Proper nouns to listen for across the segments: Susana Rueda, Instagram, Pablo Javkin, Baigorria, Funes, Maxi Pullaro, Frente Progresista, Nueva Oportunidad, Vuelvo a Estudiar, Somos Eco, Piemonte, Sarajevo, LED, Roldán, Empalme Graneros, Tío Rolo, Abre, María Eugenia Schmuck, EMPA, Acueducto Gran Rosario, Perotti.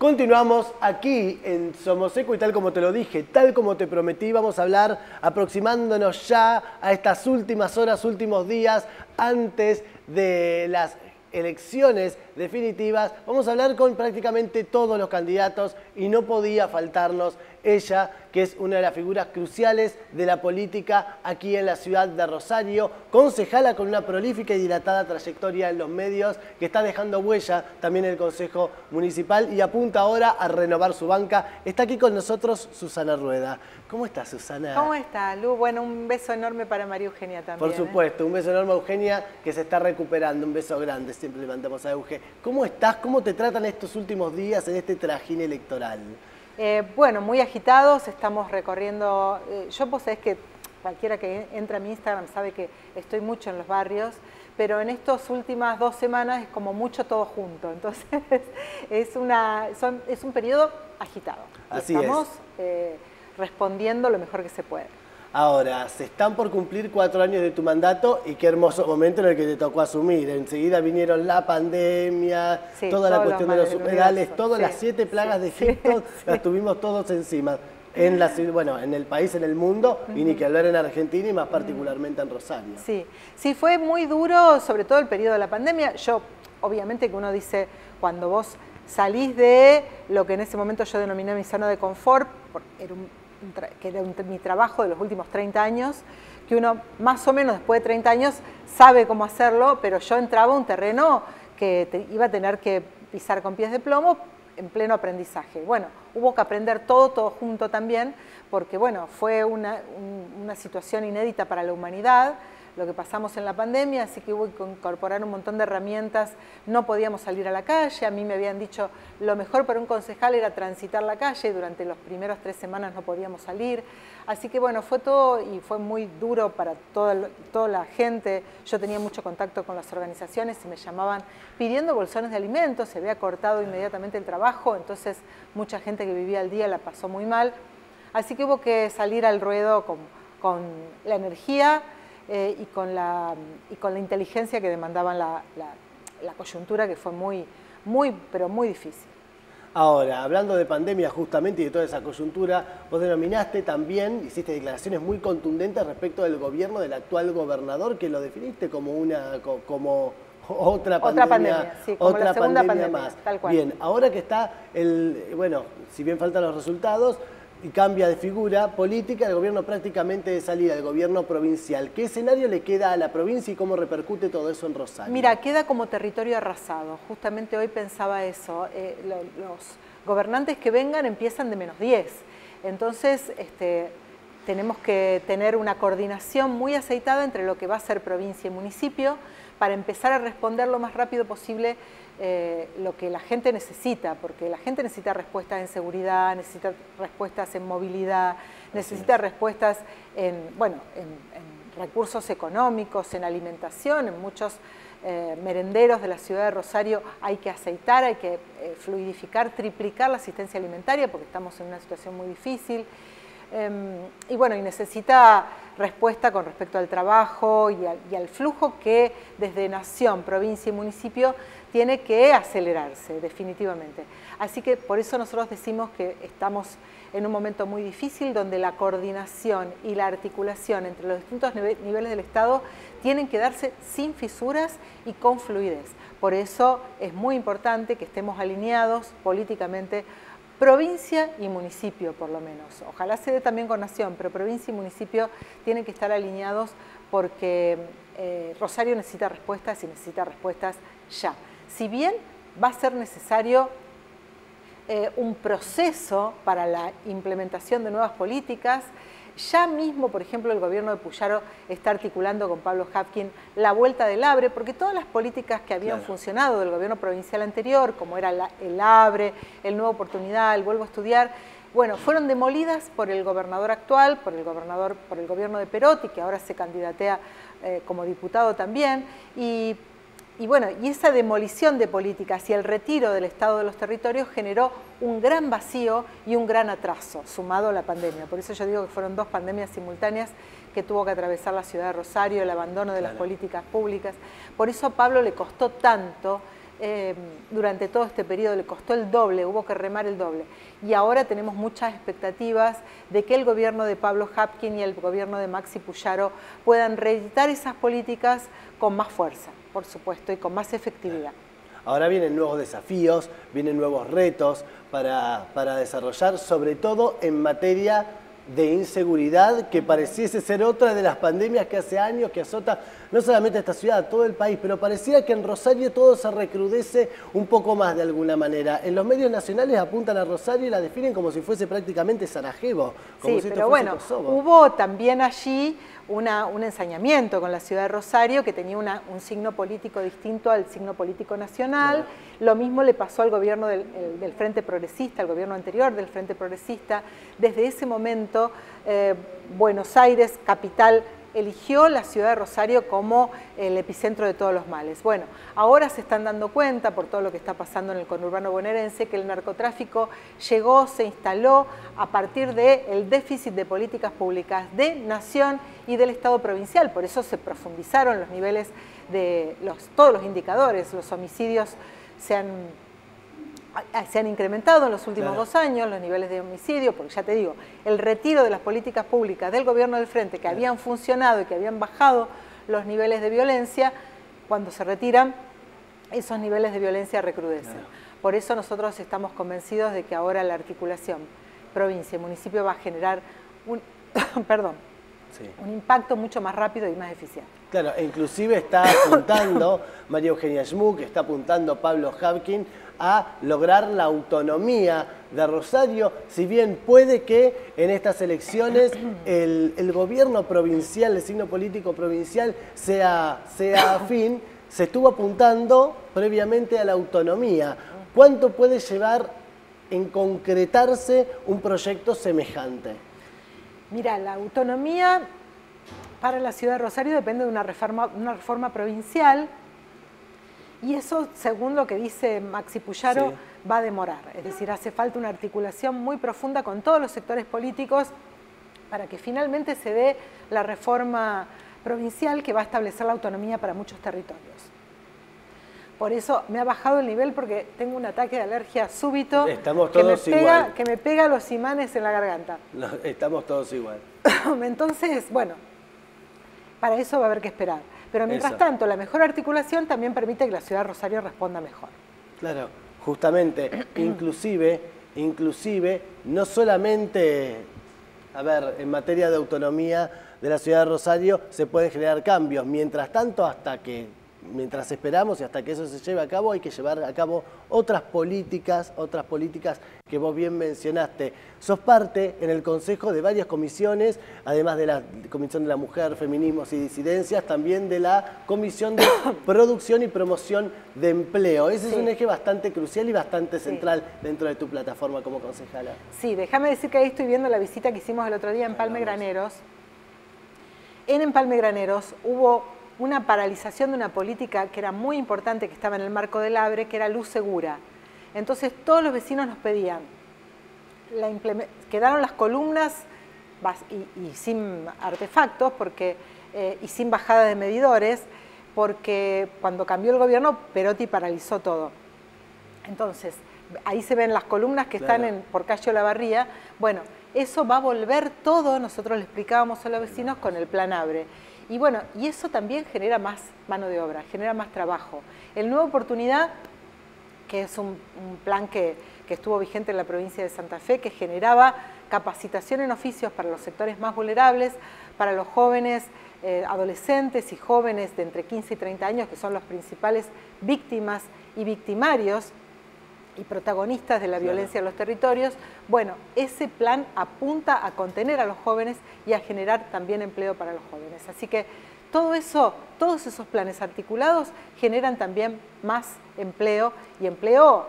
Continuamos aquí en Somos Eco y tal como te lo dije, tal como te prometí, vamos a hablar aproximándonos ya a estas últimas horas, últimos días, antes de las elecciones definitivas. Vamos a hablar con prácticamente todos los candidatos y no podía faltarnos ella, que es una de las figuras cruciales de la política aquí en la ciudad de Rosario, concejala con una prolífica y dilatada trayectoria en los medios, que está dejando huella también en el Consejo Municipal y apunta ahora a renovar su banca. Está aquí con nosotros Susana Rueda. ¿Cómo está, Susana? ¿Cómo está, Lu? Bueno, un beso enorme para María Eugenia también. Por supuesto, un beso enorme a Eugenia, que se está recuperando. Un beso grande, siempre le mandamos a Eugenia. ¿Cómo estás? ¿Cómo te tratan estos últimos días en este trajín electoral? Bueno, muy agitados, estamos recorriendo, yo posee que cualquiera que entra a mi Instagram sabe que estoy mucho en los barrios, pero en estas últimas 2 semanas es como mucho todo junto, entonces es un periodo agitado. Así estamos, es. Respondiendo lo mejor que se puede. Ahora, se están por cumplir 4 años de tu mandato y qué hermoso momento en el que te tocó asumir. Enseguida vinieron la pandemia, sí, toda la cuestión de los humedales, todas sí, las 7 plagas sí, de Egipto, sí, las tuvimos todos encima. En la, bueno, en el país, en el mundo, y ni que hablar en Argentina y más particularmente en Rosario. Sí, sí, fue muy duro, sobre todo el periodo de la pandemia. Yo, obviamente que uno dice, cuando vos salís de lo que en ese momento yo denominé mi zona de confort, era mi trabajo de los últimos 30 años, que uno más o menos después de 30 años sabe cómo hacerlo, pero yo entraba a un terreno que iba a tener que pisar con pies de plomo en pleno aprendizaje. Bueno, hubo que aprender todo junto también, porque bueno, fue una situación inédita para la humanidad, lo que pasamos en la pandemia, así que hubo que incorporar un montón de herramientas, no podíamos salir a la calle, a mí me habían dicho lo mejor para un concejal era transitar la calle, durante los primeros 3 semanas no podíamos salir, así que bueno, fue todo y fue muy duro para toda la gente, yo tenía mucho contacto con las organizaciones y me llamaban pidiendo bolsones de alimentos, se había cortado inmediatamente el trabajo, entonces mucha gente que vivía al día la pasó muy mal, así que hubo que salir al ruedo con la energía, y con la inteligencia que demandaban la coyuntura, que fue muy, muy, pero muy difícil. Ahora, hablando de pandemia justamente y de toda esa coyuntura, vos denominaste también, hiciste declaraciones muy contundentes respecto del gobierno del actual gobernador, que lo definiste como otra pandemia, como la segunda pandemia más. Tal cual. Bien, ahora que está el, bueno, si bien faltan los resultados, y cambia de figura política, el gobierno prácticamente de salida, el gobierno provincial. ¿Qué escenario le queda a la provincia y cómo repercute todo eso en Rosario? Mira, queda como territorio arrasado. Justamente hoy pensaba eso. Los gobernantes que vengan empiezan de -10. Entonces, tenemos que tener una coordinación muy aceitada entre lo que va a ser provincia y municipio para empezar a responder lo más rápido posible lo que la gente necesita, porque la gente necesita respuestas en seguridad, necesita respuestas en movilidad, necesita respuestas en recursos económicos, en alimentación, en muchos merenderos de la ciudad de Rosario hay que aceitar, hay que fluidificar, triplicar la asistencia alimentaria porque estamos en una situación muy difícil. Y bueno, y necesita respuesta con respecto al trabajo y al flujo que desde Nación, provincia y municipio tiene que acelerarse definitivamente. Así que por eso nosotros decimos que estamos en un momento muy difícil donde la coordinación y la articulación entre los distintos niveles del Estado tienen que darse sin fisuras y con fluidez. Por eso es muy importante que estemos alineados políticamente provincia y municipio, por lo menos. Ojalá se dé también con Nación, pero provincia y municipio tienen que estar alineados porque Rosario necesita respuestas y necesita respuestas ya. Si bien va a ser necesario un proceso para la implementación de nuevas políticas, ya mismo, por ejemplo, el gobierno de Pullaro está articulando con Pablo Javkin la vuelta del Abre, porque todas las políticas que habían funcionado del gobierno provincial anterior, como era el Abre, el Nueva Oportunidad, el Vuelvo a Estudiar, bueno, fueron demolidas por el gobernador actual, por el gobierno de Perotti, que ahora se candidatea como diputado también, y bueno, y esa demolición de políticas y el retiro del Estado de los territorios generó un gran vacío y un gran atraso, sumado a la pandemia. Por eso yo digo que fueron 2 pandemias simultáneas que tuvo que atravesar la ciudad de Rosario, el abandono de las políticas públicas. Por eso a Pablo le costó tanto durante todo este periodo le costó el doble, hubo que remar el doble. Y ahora tenemos muchas expectativas de que el gobierno de Pablo Javkin y el gobierno de Maxi Pullaro puedan reeditar esas políticas con más fuerza, por supuesto, y con más efectividad. Ahora vienen nuevos desafíos, vienen nuevos retos para desarrollar, sobre todo en materia de inseguridad, que pareciese ser otra de las pandemias que hace años que azota no solamente esta ciudad, todo el país, pero parecía que en Rosario todo se recrudece un poco más de alguna manera. En los medios nacionales apuntan a Rosario y la definen como si fuese prácticamente Sarajevo. Como sí, si pero bueno, Kosovo. Hubo también allí un ensañamiento con la ciudad de Rosario, que tenía un signo político distinto al signo político nacional. Lo mismo le pasó al gobierno del Frente Progresista, al gobierno anterior del Frente Progresista. Desde ese momento, Buenos Aires, capital, eligió la ciudad de Rosario como el epicentro de todos los males. Bueno, ahora se están dando cuenta, por todo lo que está pasando en el conurbano bonaerense, que el narcotráfico llegó, se instaló a partir del déficit de políticas públicas de nación y del Estado provincial. Por eso se profundizaron los niveles de todos los indicadores. Los homicidios se han incrementado en los últimos 2 años los niveles de homicidio, porque ya te digo, el retiro de las políticas públicas del gobierno del Frente, que habían funcionado y que habían bajado los niveles de violencia, cuando se retiran, esos niveles de violencia recrudecen. Por eso nosotros estamos convencidos de que ahora la articulación provincia y municipio va a generar un impacto mucho más rápido y más eficiente. Claro, e inclusive está apuntando María Eugenia Schmuck, está apuntando Pablo Javkin a lograr la autonomía de Rosario, si bien puede que en estas elecciones el gobierno provincial, el signo político provincial sea afín, se estuvo apuntando previamente a la autonomía. ¿Cuánto puede llevar en concretarse un proyecto semejante? Mira, la autonomía para la ciudad de Rosario depende de una reforma provincial, y eso, según lo que dice Maxi Pullaro, va a demorar. Es decir, hace falta una articulación muy profunda con todos los sectores políticos para que finalmente se dé la reforma provincial que va a establecer la autonomía para muchos territorios. Por eso me ha bajado el nivel, porque tengo un ataque de alergia súbito. Estamos todos igual. Que me pega los imanes en la garganta. No, estamos todos igual. Entonces, bueno, para eso va a haber que esperar. Pero mientras tanto, la mejor articulación también permite que la ciudad de Rosario responda mejor. Claro, justamente, inclusive, no solamente, a ver, en materia de autonomía de la ciudad de Rosario se pueden generar cambios. Mientras tanto, mientras esperamos y hasta que eso se lleve a cabo, hay que llevar a cabo otras políticas que vos bien mencionaste. Sos parte en el Consejo de varias comisiones, además de la Comisión de la Mujer, Feminismos y Disidencias, también de la Comisión de Producción y Promoción de Empleo. Ese es un eje bastante crucial y bastante central dentro de tu plataforma como concejala. Sí, déjame decir que ahí estoy viendo la visita que hicimos el otro día en Empalme Graneros. En Empalme Graneros hubo una paralización de una política que era muy importante, que estaba en el marco del Abre, que era luz segura. Entonces todos los vecinos nos pedían, quedaron las columnas y sin artefactos porque, y sin bajada de medidores, porque cuando cambió el gobierno Perotti paralizó todo. Entonces ahí se ven las columnas que están por calle Olavarría. Bueno, eso va a volver todo, nosotros le explicábamos a los vecinos, con el plan Abre. Y bueno, y eso también genera más mano de obra, genera más trabajo. El Nueva Oportunidad, que es un plan que estuvo vigente en la provincia de Santa Fe, que generaba capacitación en oficios para los sectores más vulnerables, para los jóvenes, adolescentes y jóvenes de entre 15 y 30 años, que son los principales víctimas y victimarios y protagonistas de la violencia en los territorios. Bueno, ese plan apunta a contener a los jóvenes y a generar también empleo para los jóvenes. Así que todo eso, todos esos planes articulados generan también más empleo, y empleo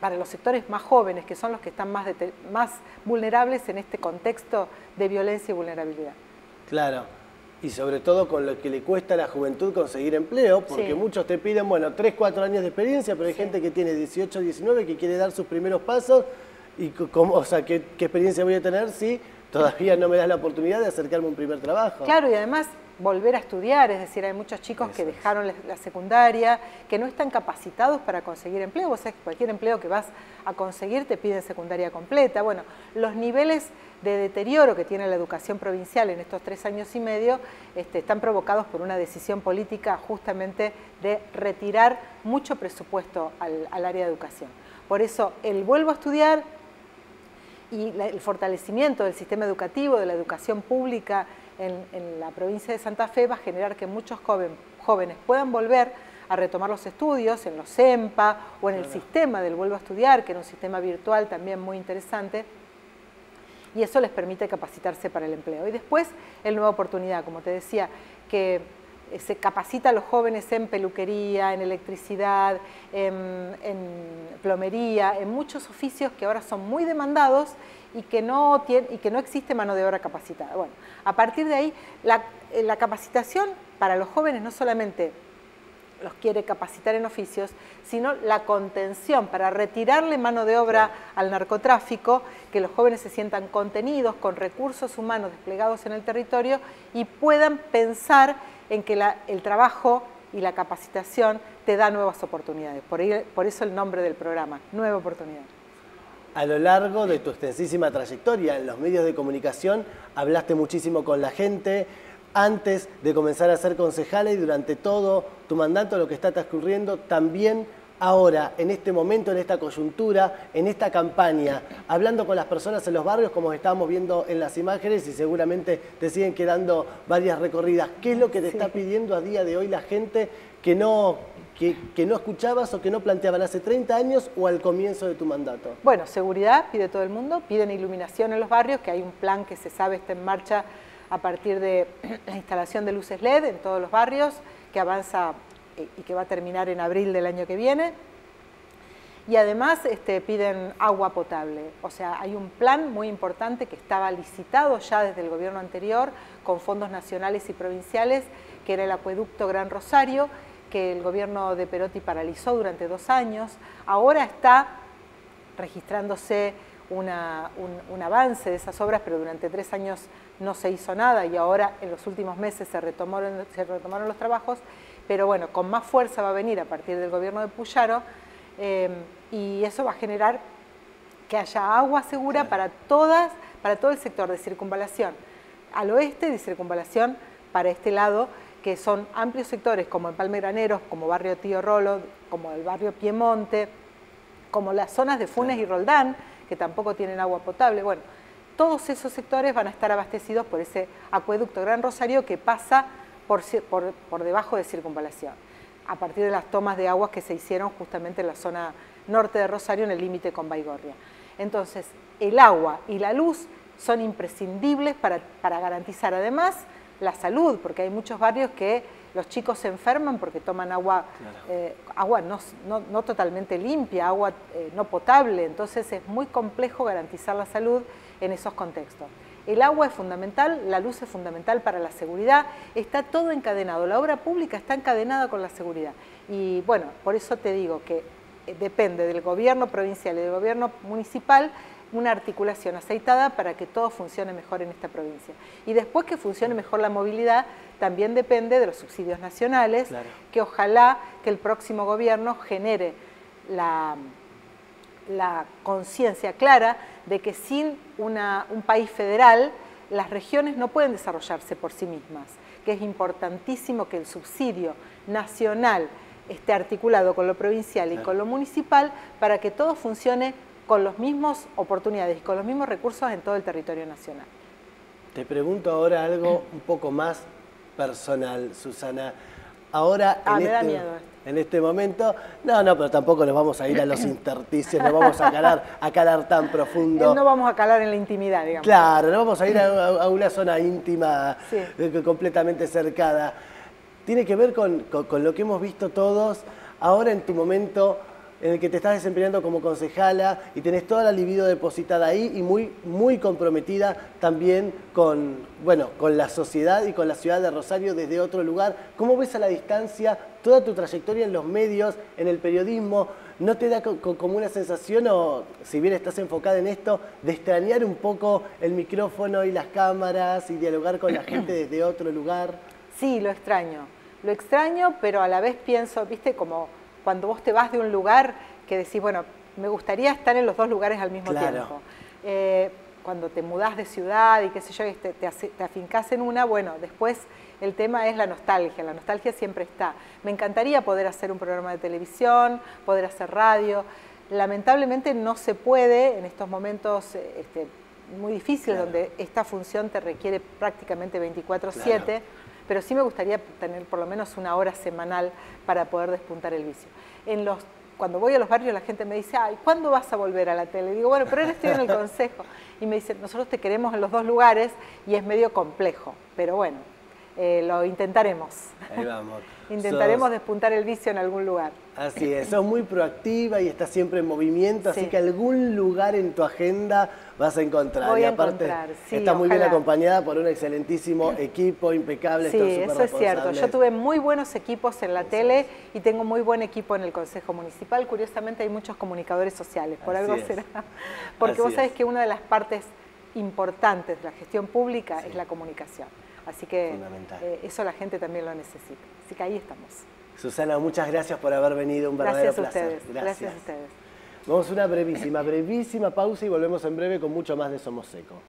para los sectores más jóvenes, que son los que están más vulnerables en este contexto de violencia y vulnerabilidad. Claro. Y sobre todo con lo que le cuesta a la juventud conseguir empleo, porque muchos te piden, bueno, 3, 4 años de experiencia, pero hay gente que tiene 18, 19, que quiere dar sus primeros pasos, y ¿qué experiencia voy a tener si todavía no me das la oportunidad de acercarme a un primer trabajo? Claro, y además volver a estudiar, es decir, hay muchos chicos que dejaron la secundaria, que no están capacitados para conseguir empleo, o sea, cualquier empleo que vas a conseguir te piden secundaria completa. Bueno, los niveles de deterioro que tiene la educación provincial en estos 3 años y medio están provocados por una decisión política justamente de retirar mucho presupuesto al área de educación. Por eso el Vuelvo a Estudiar y el fortalecimiento del sistema educativo, de la educación pública, en la provincia de Santa Fe va a generar que muchos jóvenes puedan volver a retomar los estudios en los EMPA o en el sistema del Vuelvo a Estudiar, que era un sistema virtual también muy interesante, y eso les permite capacitarse para el empleo. Y después, el Nueva Oportunidad, como te decía, que se capacita a los jóvenes en peluquería, en electricidad, en plomería, en muchos oficios que ahora son muy demandados y que no existe mano de obra capacitada. Bueno, a partir de ahí, la capacitación para los jóvenes no solamente los quiere capacitar en oficios, sino la contención para retirarle mano de obra al narcotráfico, que los jóvenes se sientan contenidos con recursos humanos desplegados en el territorio y puedan pensar en que el trabajo y la capacitación te da nuevas oportunidades. Por eso el nombre del programa, Nueva Oportunidad. A lo largo de tu extensísima trayectoria en los medios de comunicación, hablaste muchísimo con la gente antes de comenzar a ser concejala y durante todo tu mandato, lo que está transcurriendo también ahora, en este momento, en esta coyuntura, en esta campaña, hablando con las personas en los barrios, como estábamos viendo en las imágenes, y seguramente te siguen quedando varias recorridas. ¿Qué es lo que te está pidiendo a día de hoy la gente que no escuchabas o que no planteaban hace 30 años o al comienzo de tu mandato? Bueno, seguridad pide todo el mundo, piden iluminación en los barrios, que hay un plan que se sabe está en marcha a partir de la instalación de luces LED en todos los barrios, que avanza y que va a terminar en abril del año que viene. Y además piden agua potable. O sea, hay un plan muy importante que estaba licitado ya desde el gobierno anterior con fondos nacionales y provinciales, que era el Acueducto Gran Rosario, que el gobierno de Perotti paralizó durante 2 años. Ahora está registrándose un avance de esas obras, pero durante 3 años no se hizo nada y ahora en los últimos meses se retomaron los trabajos. Pero bueno, con más fuerza va a venir a partir del gobierno de Pullaro y eso va a generar que haya agua segura para todo el sector de circunvalación al oeste, de circunvalación para este lado, que son amplios sectores como Empalme Graneros, como barrio Tío Rolo, como el barrio Piemonte, como las zonas de Funes y Roldán, que tampoco tienen agua potable. Bueno, todos esos sectores van a estar abastecidos por ese acueducto Gran Rosario que pasa por debajo de circunvalación, a partir de las tomas de aguas que se hicieron justamente en la zona norte de Rosario, en el límite con Baigorria. Entonces, el agua y la luz son imprescindibles para garantizar además la salud, porque hay muchos barrios que los chicos se enferman porque toman agua, agua no totalmente limpia, agua no potable, entonces es muy complejo garantizar la salud en esos contextos. El agua es fundamental, la luz es fundamental para la seguridad, está todo encadenado, la obra pública está encadenada con la seguridad. Y bueno, por eso te digo que depende del gobierno provincial y del gobierno municipal una articulación aceitada para que todo funcione mejor en esta provincia. Y después que funcione mejor la movilidad, también depende de los subsidios nacionales, que ojalá que el próximo gobierno genere la conciencia clara de que sin un país federal las regiones no pueden desarrollarse por sí mismas, que es importantísimo que el subsidio nacional esté articulado con lo provincial y con lo municipal para que todo funcione con las mismas oportunidades y con los mismos recursos en todo el territorio nacional. Te pregunto ahora algo un poco más personal, Susana. Ahora, me da miedo. En este momento, no, pero tampoco nos vamos a ir a los intersticios, no vamos a calar tan profundo. No vamos a calar en la intimidad, digamos. Claro, no vamos a ir a una zona íntima, completamente cercada. Tiene que ver con lo que hemos visto todos ahora en tu momento en el que te estás desempeñando como concejala y tenés toda la libido depositada ahí y muy comprometida también con la sociedad y con la ciudad de Rosario desde otro lugar. ¿Cómo ves a la distancia toda tu trayectoria en los medios, en el periodismo? ¿No te da como una sensación, o si bien estás enfocada en esto, de extrañar un poco el micrófono y las cámaras y dialogar con la gente desde otro lugar? Sí, lo extraño, pero a la vez pienso, viste, como cuando vos te vas de un lugar que decís, bueno, me gustaría estar en los dos lugares al mismo tiempo. Cuando te mudás de ciudad y qué sé yo, te afincás en una, bueno, después el tema es la nostalgia siempre está. Me encantaría poder hacer un programa de televisión, poder hacer radio, lamentablemente no se puede en estos momentos muy difíciles donde esta función te requiere prácticamente 24/7, pero sí me gustaría tener por lo menos una hora semanal para poder despuntar el vicio. En los Cuando voy a los barrios la gente me dice, ay, ¿cuándo vas a volver a la tele? Y digo, bueno, pero ahora estoy en el consejo. Y me dicen, nosotros te queremos en los dos lugares y es medio complejo. Pero bueno, lo intentaremos. Ahí vamos. Intentaremos despuntar el vicio en algún lugar. Así es, sos muy proactiva y estás siempre en movimiento, así que algún lugar en tu agenda vas a encontrar. Voy a encontrar, sí, estás muy bien acompañada por un excelentísimo equipo, impecable. Sí, eso es cierto. Yo tuve muy buenos equipos en la tele y tengo muy buen equipo en el Consejo Municipal. Curiosamente hay muchos comunicadores sociales, por algo será. Porque vos sabés que una de las partes importantes de la gestión pública es la comunicación. Así que eso la gente también lo necesita. Así que ahí estamos. Susana, muchas gracias por haber venido. Un verdadero placer. Gracias a ustedes. Vamos a una brevísima pausa y volvemos en breve con mucho más de Somos Eco.